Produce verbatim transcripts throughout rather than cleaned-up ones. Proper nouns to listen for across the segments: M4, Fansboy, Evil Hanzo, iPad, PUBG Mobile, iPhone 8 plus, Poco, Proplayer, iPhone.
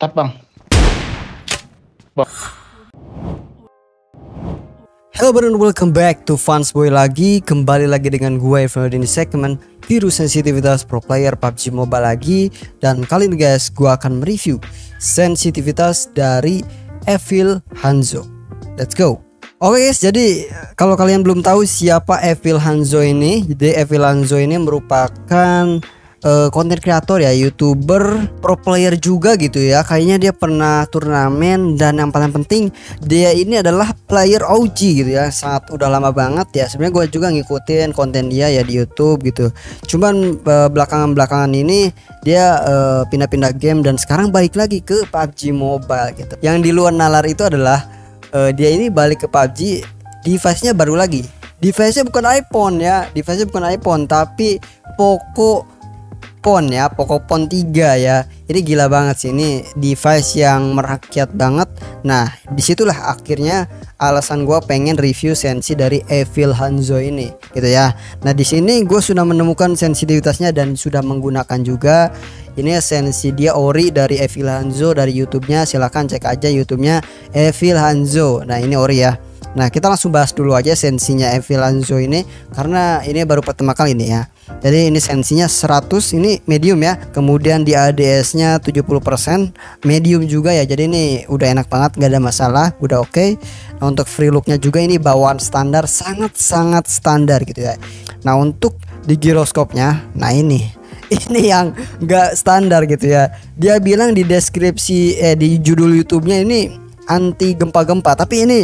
Tap bang. Hello everyone, welcome back to Fansboy lagi. Kembali lagi dengan gue Evil Hanzo di segmen virus sensitivitas pro player P U B G Mobile lagi. Dan kali ini guys, gue akan mereview sensitivitas dari Evil Hanzo. Let's go. Oke guys, jadi kalau kalian belum tahu siapa Evil Hanzo ini, jadi Evil Hanzo ini merupakan konten uh, kreator ya, youtuber pro player juga gitu ya. Kayaknya dia pernah turnamen, dan yang paling penting dia ini adalah player O G gitu ya, sangat udah lama banget ya. Sebenarnya gue juga ngikutin konten dia ya di YouTube gitu, cuman uh, belakangan-belakangan ini dia pindah-pindah uh, game dan sekarang balik lagi ke P U B G Mobile gitu. Yang di luar nalar itu adalah uh, dia ini balik ke P U B G, device-nya baru lagi. Device-nya bukan iPhone ya, device-nya bukan iPhone tapi Poco Pon ya, Poco Pon tiga ya. Ini gila banget sih, ini device yang merakyat banget. Nah, disitulah akhirnya alasan gue pengen review sensi dari Evil Hanzo ini gitu ya. Nah, di sini gue sudah menemukan sensitivitasnya dan sudah menggunakan juga. Ini sensi dia ori dari Evil Hanzo dari YouTube-nya. Silahkan cek aja YouTube-nya Evil Hanzo. Nah, ini ori ya. Nah, kita langsung bahas dulu aja sensinya Evil Hanzo ini, karena ini baru pertama kali nih ya. Jadi ini sensinya seratus, ini medium ya. Kemudian di A D S nya tujuh puluh persen, medium juga ya. Jadi ini udah enak banget, gak ada masalah, udah oke. Nah, untuk free looknya juga ini bawaan standar, sangat-sangat standar gitu ya. Nah, untuk di giroskopnya, nah ini Ini yang gak standar gitu ya. Dia bilang di deskripsi, eh di judul YouTube-nya ini anti gempa-gempa, tapi ini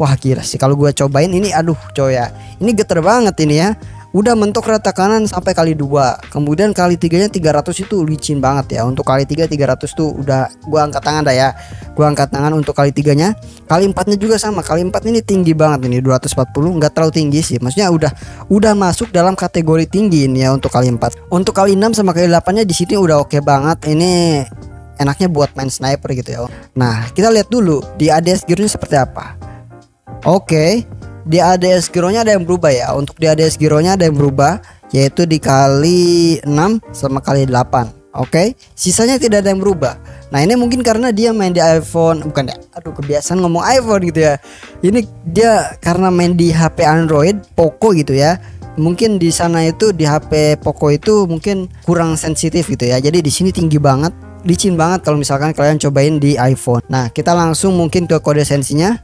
wah gila sih, kalau gue cobain ini aduh coy ya. Ini geter banget ini ya. Udah mentok rata kanan sampai kali dua, kemudian kali tiganya tiga ratus itu licin banget ya. Untuk kali tiga tiga ratus tuh udah gua angkat tangan dah ya, gua angkat tangan untuk kali tiganya. Kali empatnya juga sama, kali empat ini tinggi banget ini dua ratus empat puluh, nggak terlalu tinggi sih, maksudnya udah udah masuk dalam kategori tinggi ini ya untuk kali empat. Untuk kali enam sama kali delapannya di sini udah oke banget, ini enaknya buat main sniper gitu ya. Nah, kita lihat dulu di A D S gearnya seperti apa. Oke. Di A D S gironya ada yang berubah ya. Untuk di A D S gironya ada yang berubah, yaitu di kali enam sama kali delapan. Oke, sisanya tidak ada yang berubah. Nah, ini mungkin karena dia main di iPhone, bukan ya? Aduh, kebiasaan ngomong iPhone gitu ya. Ini dia karena main di H P Android Poco gitu ya. Mungkin di sana itu di H P Poco itu mungkin kurang sensitif gitu ya. Jadi di sini tinggi banget, licin banget kalau misalkan kalian cobain di iPhone. Nah, kita langsung mungkin ke kode sensinya.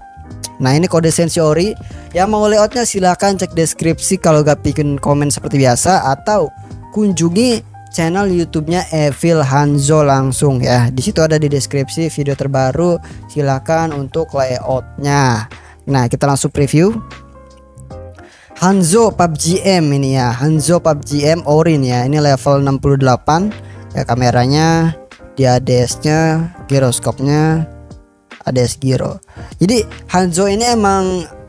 Nah, ini kode sensi ori. Yang mau layoutnya silahkan cek deskripsi, kalau gak bikin komen seperti biasa, atau kunjungi channel YouTube-nya Evil Hanzo langsung ya. Di situ ada di deskripsi video terbaru. Silahkan untuk layoutnya. Nah, kita langsung preview. Hanzo P U B G M ini ya, Hanzo P U B G M ori nih ya. Ini level enam puluh delapan ya, kameranya, di A D S-nya, giroskopnya, A D S giro. Jadi Hanzo ini emang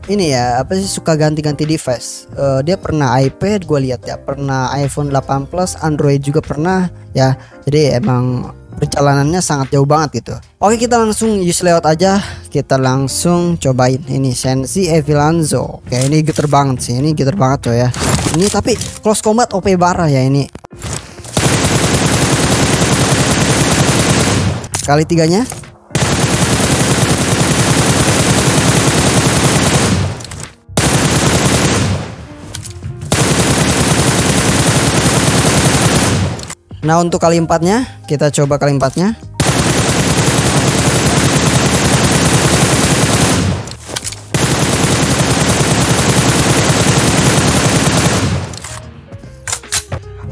ini ya, apa sih, suka ganti-ganti device. Uh, dia pernah iPad gue lihat ya, pernah iPhone delapan plus, Android juga pernah ya. Jadi emang perjalanannya sangat jauh banget gitu. Oke, kita langsung use layout aja. Kita langsung cobain ini sensi Evil Hanzo. Oke, ini geter banget sih, ini geter banget coy ya. Ini tapi close combat O P barah ya ini. Kali tiganya Nah, untuk kali empatnya, kita coba kali empatnya.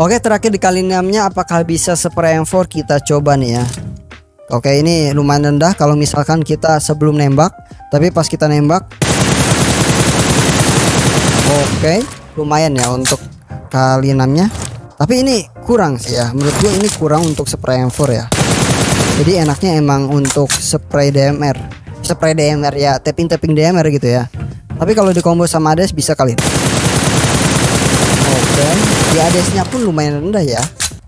Oke, terakhir di kali enamnya apakah bisa spray M empat, kita coba nih ya. Oke, ini lumayan rendah kalau misalkan kita sebelum nembak, tapi pas kita nembak, oke, lumayan ya untuk kali enamnya. Tapi ini kurang sih ya, menurut gue ini kurang untuk spray M empat ya. Jadi enaknya emang untuk spray D M R, spray D M R ya, tapping-tapping D M R gitu ya. Tapi kalau di combo sama A D S bisa kali. Oke, di A D S-nya pun lumayan rendah ya.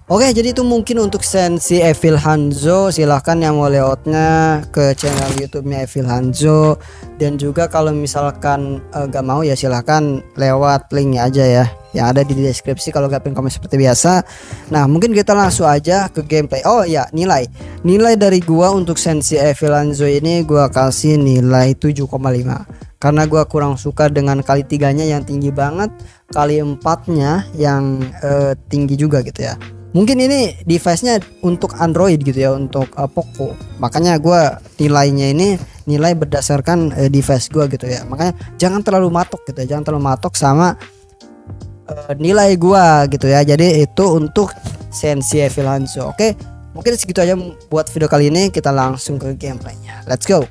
Oke, jadi itu mungkin untuk sensi Evil Hanzo. Silahkan yang mau layoutnya ke channel YouTube-nya Evil Hanzo, dan juga kalau misalkan eh, gak mau ya silahkan lewat linknya aja ya yang ada di deskripsi kalau gak pengen komen seperti biasa. Nah, mungkin kita langsung aja ke gameplay. Oh ya, nilai nilai dari gua untuk sensi Evil Hanzo ini gua kasih nilai tujuh koma lima karena gua kurang suka dengan kali tiganya yang tinggi banget, kali empatnya yang eh, tinggi juga gitu ya. Mungkin ini device-nya untuk Android gitu ya, untuk uh, Poco. Makanya gua nilainya ini nilai berdasarkan uh, device gua gitu ya. Makanya jangan terlalu matok gitu ya, jangan terlalu matok sama uh, nilai gua gitu ya. Jadi itu untuk sensi Evil Hanzo. Oke, mungkin segitu aja buat video kali ini. Kita langsung ke gameplaynya. Let's go.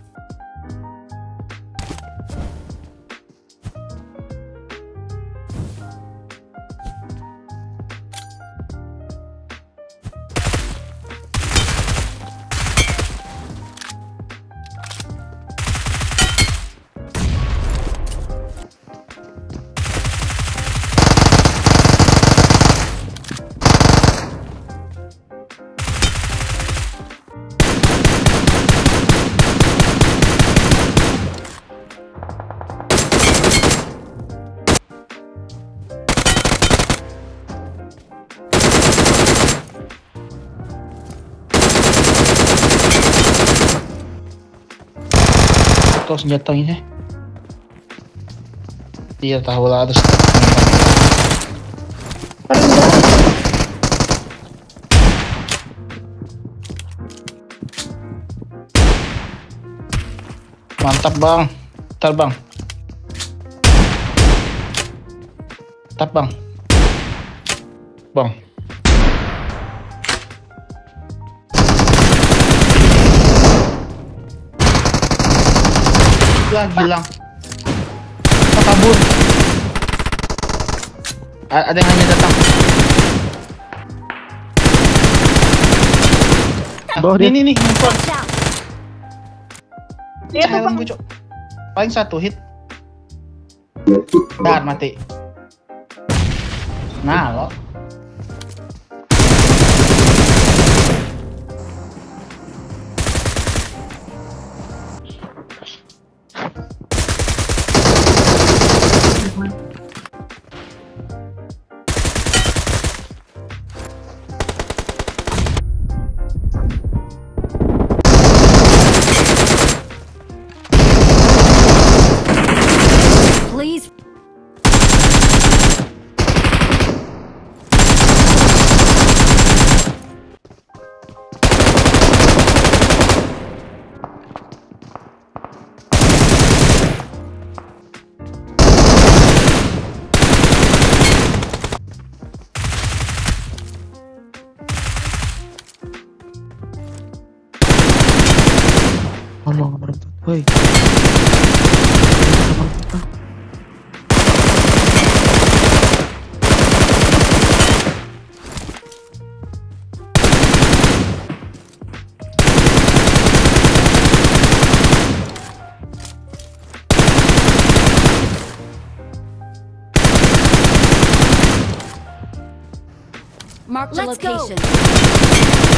Atau senjata ini dia tahu lah harus mantap bang, tar bang, tap bang, bang. Hilang, kita kabur. A ada yang hanya datang. Bawah dia. Ini nih, handphone. Dia tuh bang. Paling satu hit. Dar mati. Nah lo. Ngomong berentut, woi. Mark the location.